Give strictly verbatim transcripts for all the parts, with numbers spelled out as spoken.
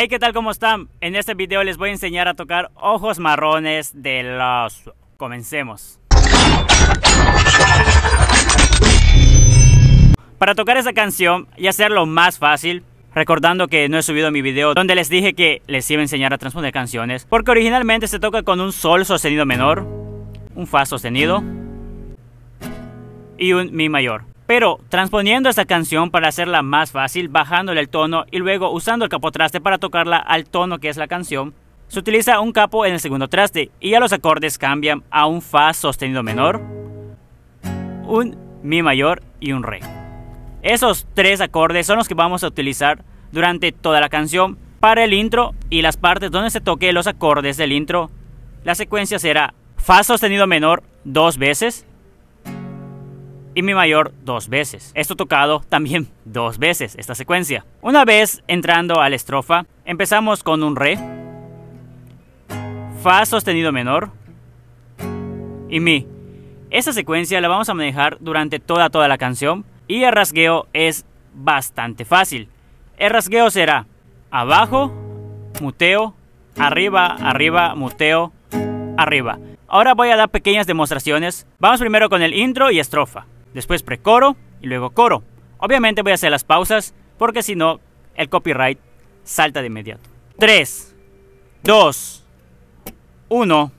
Hey, ¿qué tal? ¿Cómo están? En este video les voy a enseñar a tocar Ojos Marrones de los... Comencemos. Para tocar esa canción y hacerlo más fácil, recordando que no he subido mi video donde les dije que les iba a enseñar a transponer canciones, porque originalmente se toca con un sol sostenido menor, un fa sostenido y un mi mayor. Pero transponiendo esta canción para hacerla más fácil, bajándole el tono y luego usando el capotraste para tocarla al tono que es la canción, se utiliza un capo en el segundo traste y ya los acordes cambian a un fa sostenido menor, un mi mayor y un re. Esos tres acordes son los que vamos a utilizar durante toda la canción para el intro, y las partes donde se toque los acordes del intro, la secuencia será fa sostenido menor dos veces y mi mayor dos veces. Esto tocado también dos veces, esta secuencia. Una vez entrando a la estrofa, empezamos con un re, fa sostenido menor y mi. Esta secuencia la vamos a manejar durante toda toda la canción, y el rasgueo es bastante fácil. El rasgueo será abajo, muteo, arriba, arriba, muteo, arriba. Ahora voy a dar pequeñas demostraciones. Vamos primero con el intro y estrofa, después precoro y luego coro. Obviamente voy a hacer las pausas porque si no el copyright salta de inmediato. tres, dos, uno.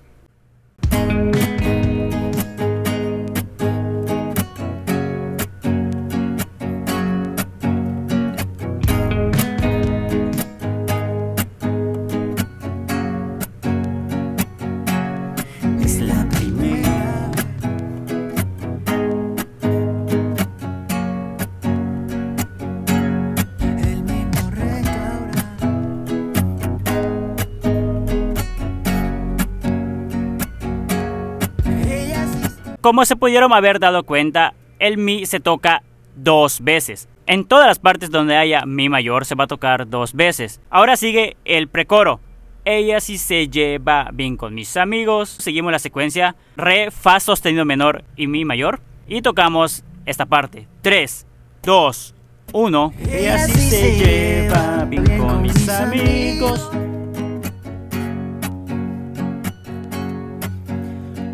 Como se pudieron haber dado cuenta, el mi se toca dos veces. En todas las partes donde haya mi mayor se va a tocar dos veces. Ahora sigue el precoro. Ella sí se lleva bien con mis amigos. Seguimos la secuencia re, fa sostenido menor y mi mayor, y tocamos esta parte. tres, dos, uno. Ella sí se lleva bien con mis amigos,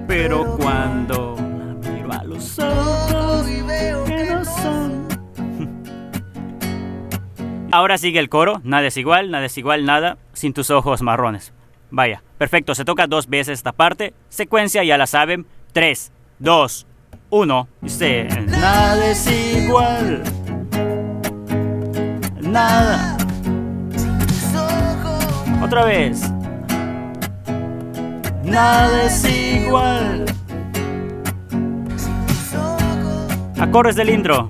pero cuando los ojos y veo que no son. Ahora sigue el coro. Nada es igual, nada es igual, nada sin tus ojos marrones. Vaya, perfecto, se toca dos veces esta parte. Secuencia ya la saben. tres, dos, uno. Nada es igual, nada. Otra vez. Nada es igual. Acordes del intro.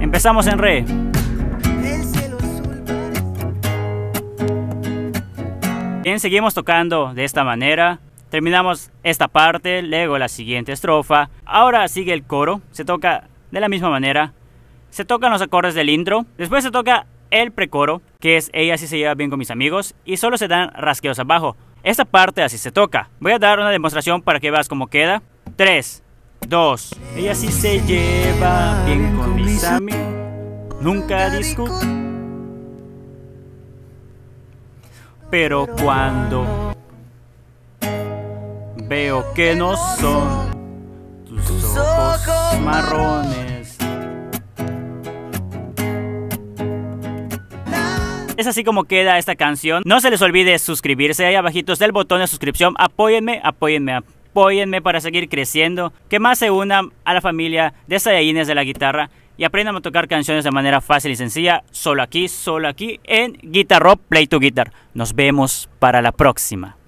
Empezamos en re. Bien, seguimos tocando de esta manera. Terminamos esta parte, luego la siguiente estrofa. Ahora sigue el coro. Se toca de la misma manera. Se tocan los acordes del intro. Después se toca el precoro, que es ella sí se lleva bien con mis amigos, y solo se dan rasgueos abajo. Esta parte así se toca. Voy a dar una demostración para que veas cómo queda. tres, dos. Ella sí se lleva bien con mis amigos, nunca discute, pero cuando veo que no son tus ojos marrones. Es así como queda esta canción. No se les olvide suscribirse. Ahí abajito está el botón de suscripción. Apóyenme, apóyenme, apóyenme para seguir creciendo. Que más se unan a la familia de Saiyajines de la guitarra y aprendan a tocar canciones de manera fácil y sencilla. Solo aquí, solo aquí en Guitar Rock Play to Guitar. Nos vemos para la próxima.